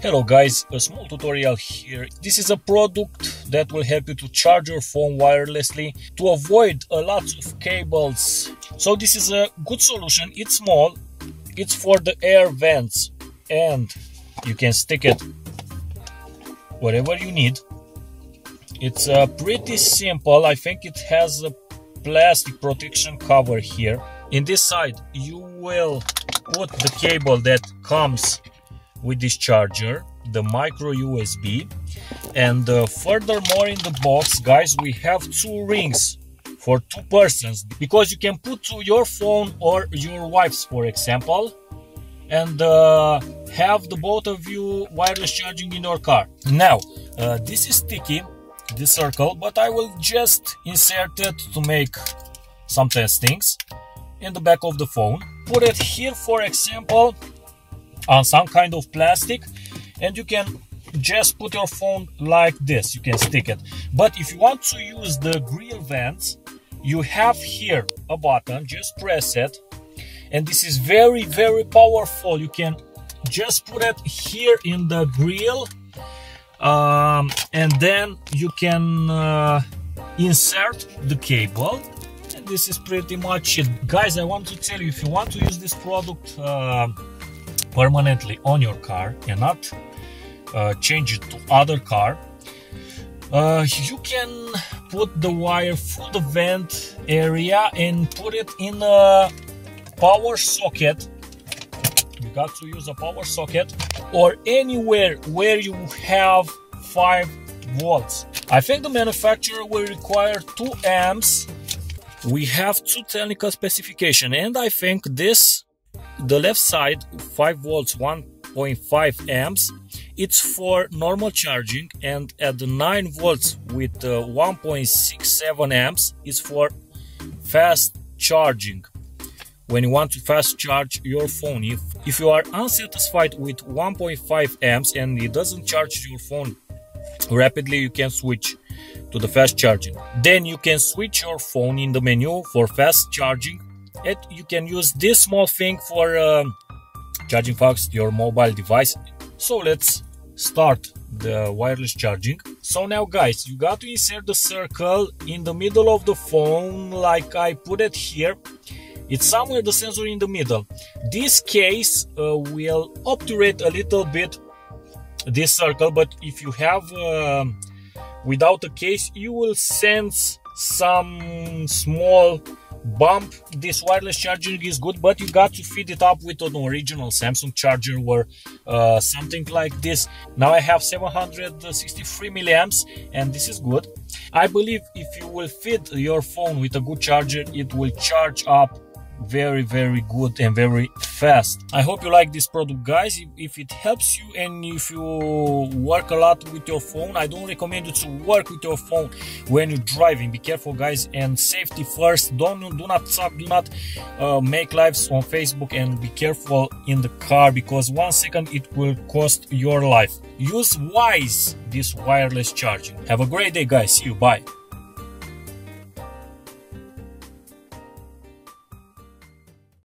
Hello guys, a small tutorial here. This is a product that will help you to charge your phone wirelessly to avoid a lot of cables. So this is a good solution. It's small, it's for the air vents, and you can stick it wherever you need. It's pretty simple. I think it has a plastic protection cover here. In this side you will put the cable that comes with this charger, the micro USB, and furthermore, in the box, guys, we have two rings for two persons, because you can put to your phone or your wife's, for example, and have the both of you wireless charging in your car. Now this is sticky, this circle, but I will just insert it to make some test things in the back of the phone. Put it here, for example, on some kind of plastic, and you can just put your phone like this. You can stick it. But if you want to use the grill vents, you have here a button, just press it, and this is very, very powerful. You can just put it here in the grill, and then you can insert the cable. And this is pretty much it. Guys, I want to tell you, if you want to use this product permanently on your car and not change it to other car, you can put the wire through the vent area and put it in a power socket. You got to use a power socket, or anywhere where you have 5 volts. I think the manufacturer will require 2 amps. We have two technical specifications, and I think this, the left side, 5 volts 1.5 amps, it's for normal charging, and at the 9 volts with 1.67 amps is for fast charging, when you want to fast charge your phone. If you are unsatisfied with 1.5 amps and it doesn't charge your phone rapidly, you can switch to the fast charging. Then you can switch your phone in the menu for fast charging. You can use this small thing for charging fast your mobile device. So let's start the wireless charging. So now guys, you got to insert the circle in the middle of the phone, like I put it here. It's somewhere the sensor in the middle. This case will obturate a little bit this circle, but if you have without a case, you will sense some small bump. This wireless charging is good, but you got to feed it up with an original Samsung charger or something like this. Now I have 763 milliamps, and this is good. I believe if you will feed your phone with a good charger, it will charge up very, very good and very fast. I hope you like this product, guys. If it helps you, and if you work a lot with your phone, I don't recommend you to work with your phone when you're driving. Be careful, guys, and safety first. Do not make lives on Facebook, and be careful in the car, because 1 second it will cost your life. Use wise this wireless charging. Have a great day, guys. See you. Bye.